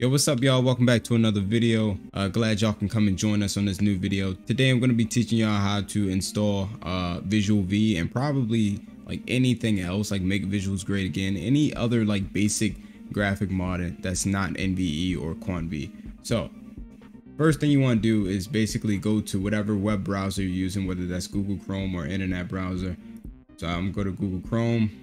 Yo, what's up y'all, welcome back to another video. Glad y'all can come and join us on this new video. Today I'm going to be teaching y'all how to install Visual V and probably like anything else, like Make Visuals Great Again, any other like basic graphic mod that's not NVE or Quant V. So first thing you want to do is basically go to whatever web browser you're using, whether that's Google Chrome or internet browser. So I'm going to Google Chrome.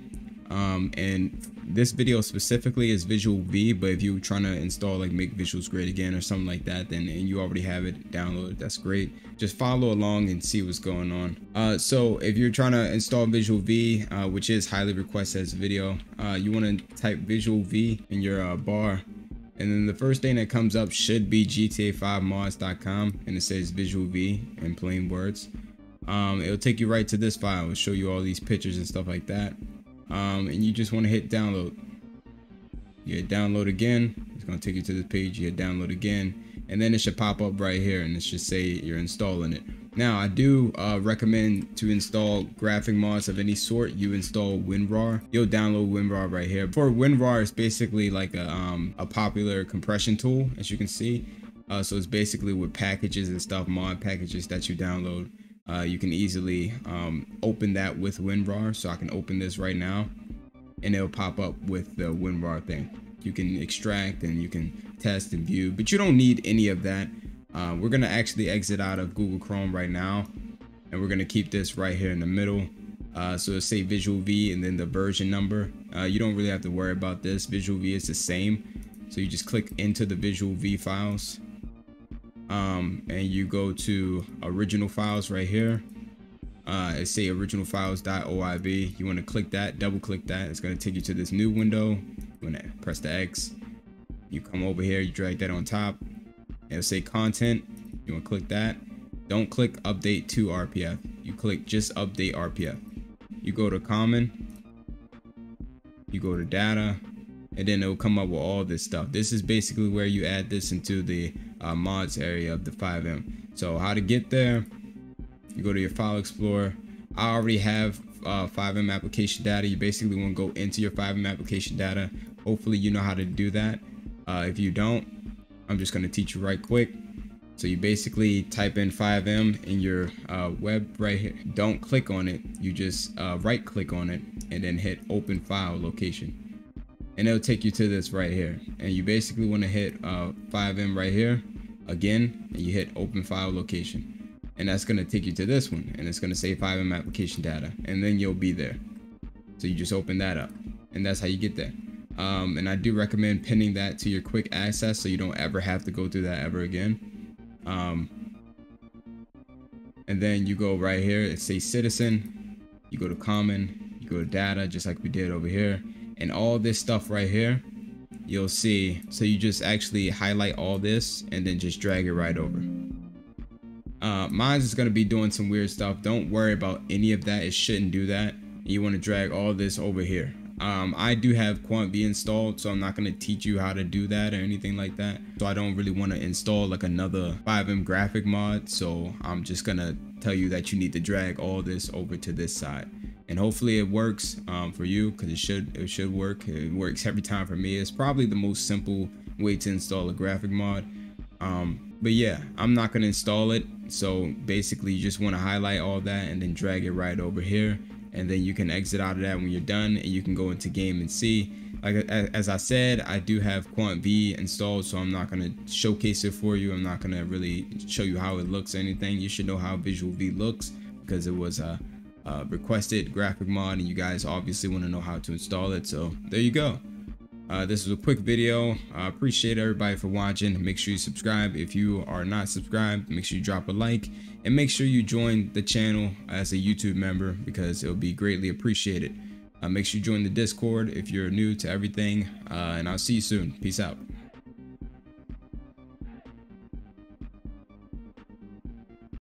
And this video specifically is Visual V, but if you're trying to install like Make Visuals Great Again or something like that, then and you already have it downloaded, that's great. Just follow along and see what's going on. So if you're trying to install Visual V, which is highly requested as a video, you want to type Visual V in your bar, and then the first thing that comes up should be gta5mods.com, and it says Visual V in plain words. It'll take you right to this file. It'll show you all these pictures and stuff like that. And you just want to hit download. You hit download again, it's going to take you to this page. You hit download again, and then it should pop up right here and it should say you're installing it. Now I do recommend to install graphic mods of any sort, you install WinRAR. You'll download WinRAR right here. For WinRAR, it's basically like a popular compression tool, as you can see. So it's basically with packages and stuff, mod packages that you download. You can easily open that with WinRAR. So I can open this right now and it'll pop up with the WinRAR thing. You can extract and you can test and view, but you don't need any of that. We're going to actually exit out of Google Chrome right now, and we're going to keep this right here in the middle. So it'll say Visual V and then the version number. You don't really have to worry about this. Visual V is the same. So you just click into the Visual V files. And you go to original files right here. It say original files.oiv. You want to click that, double click that. It's going to take you to this new window. You want to press the X. You come over here, you drag that on top. It'll say content. You want to click that. Don't click update to RPF. You click just update RPF. You go to common. You go to data. And then it'll come up with all this stuff. This is basically where you add this into the mods area of the FiveM. So how to get there, you go to your file explorer. I already have FiveM application data. You basically want to go into your FiveM application data. Hopefully you know how to do that. If you don't, I'm just going to teach you right quick. So you basically type in FiveM in your web right here. Don't click on it, you just right click on it and then hit open file location. And it'll take you to this right here, and you basically want to hit FiveM right here again, and you hit open file location, and that's going to take you to this one, and it's going to say FiveM application data, and then you'll be there. So you just open that up, and that's how you get there. And I do recommend pinning that to your quick access so you don't ever have to go through that ever again. And then you go right here, it says citizen, you go to common, you go to data, just like we did over here. And all this stuff right here, you'll see. So you just actually highlight all this and then just drag it right over. Mine's is going to be doing some weird stuff. Don't worry about any of that. It shouldn't do that. You want to drag all this over here. I do have Quant V installed, so I'm not going to teach you how to do that or anything like that. So I don't really want to install like another FiveM graphic mod. So I'm just going to tell you that you need to drag all this over to this side. And hopefully it works for you, because it should work. It works every time for me. It's probably the most simple way to install a graphic mod. But yeah, I'm not going to install it. So basically you just want to highlight all that and then drag it right over here. And then you can exit out of that when you're done, and you can go into game and see. Like as I said, I do have Quant V installed, so I'm not going to showcase it for you. I'm not going to really show you how it looks or anything. You should know how Visual V looks because it was a requested graphic mod, and you guys obviously want to know how to install it. So there you go. This was a quick video. I appreciate everybody for watching. Make sure you subscribe. If you are not subscribed, make sure you drop a like, and make sure you join the channel as a YouTube member, because it'll be greatly appreciated. Make sure you join the Discord if you're new to everything, and I'll see you soon. Peace out.